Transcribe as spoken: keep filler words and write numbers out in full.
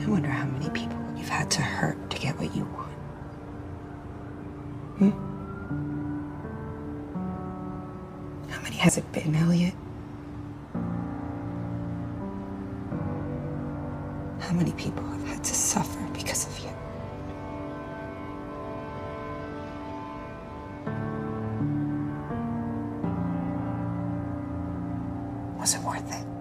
I wonder how many people you've had to hurt to get what you want. Hmm? How many has it been, Elliot? How many people have had to suffer because of you? Was it worth it?